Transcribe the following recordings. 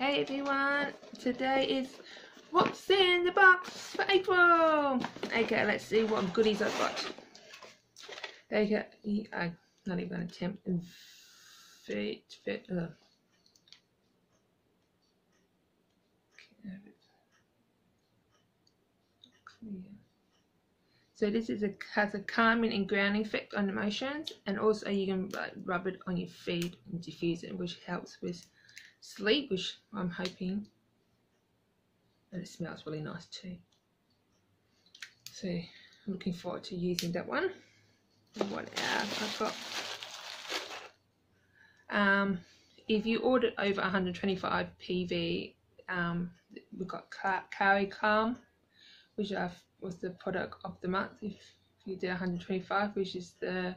Hey everyone, today is what's in the box for April. Okay, let's see what goodies I've got. Okay, I'm not even going to attempt and fit. So this is has a calming and grounding effect on emotions, and also you can rub it on your feet and diffuse it, which helps with sleep, which I'm hoping, and it smells really nice too, so I'm looking forward to using that one. And what else I've got, if you ordered over 125 PV, we've got Carry Calm, which was the product of the month if you did 125, which is the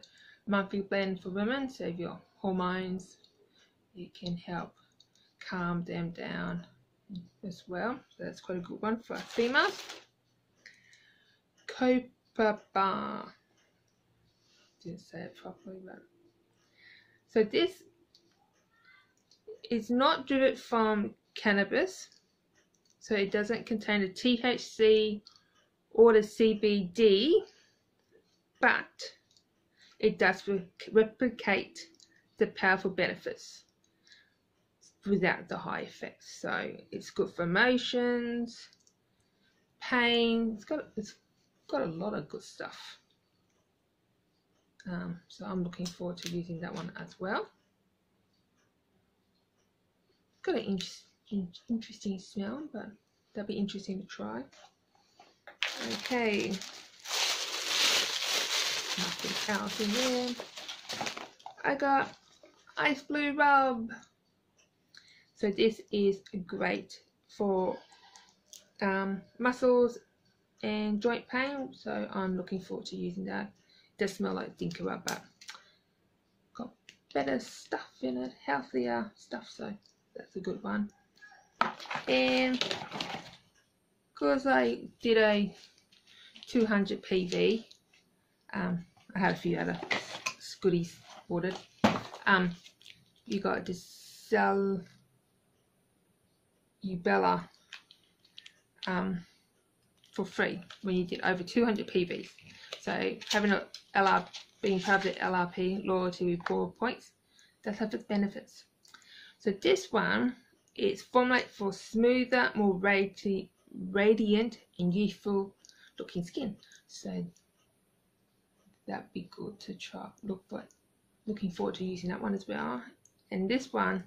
monthly blend for women. So if your hormones, it can help calm them down as well, so that's quite a good one for us females. Copaiba, didn't say it properly, but so this is not derived from cannabis, so it doesn't contain the THC or the CBD, but it does replicate the powerful benefits without the high effects. So it's good for emotions, pain, it's got a lot of good stuff, so I'm looking forward to using that one as well. It's got an interesting smell, but that'll be interesting to try. Okay, nothing else in there. I got Ice Blue Rub. So this is great for muscles and joint pain, so I'm looking forward to using that. It does smell like Dinkera, but got better stuff in it, healthier stuff, so that's a good one. And because I did a 200 PV, I had a few other goodies ordered. You got this Bella for free when you did over 200 PVs. So having a LRP, being part of the LRP, loyalty reward points, does have its benefits. So this one is formulated for smoother, more radiant and youthful looking skin. So that'd be good to try. Looking forward to using that one as well. And this one,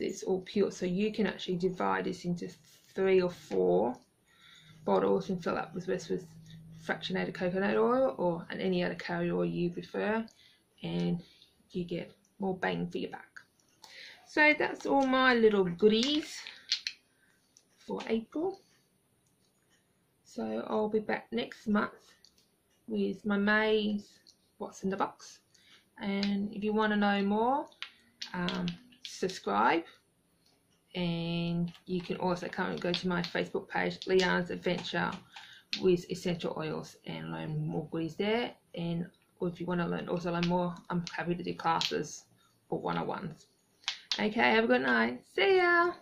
it's all pure, so you can actually divide this into 3 or 4 bottles and fill up with the rest with fractionated coconut oil or any other curry oil you prefer, and you get more bang for your buck. So that's all my little goodies for April. So I'll be back next month with my May's what's in the box, and if you want to know more, subscribe, and you can also come and go to my Facebook page, Leana's Adventure with Essential Oils, and learn more goodies there. And if you want to learn more, I'm happy to do classes or one-on-ones. Okay, have a good night. See ya.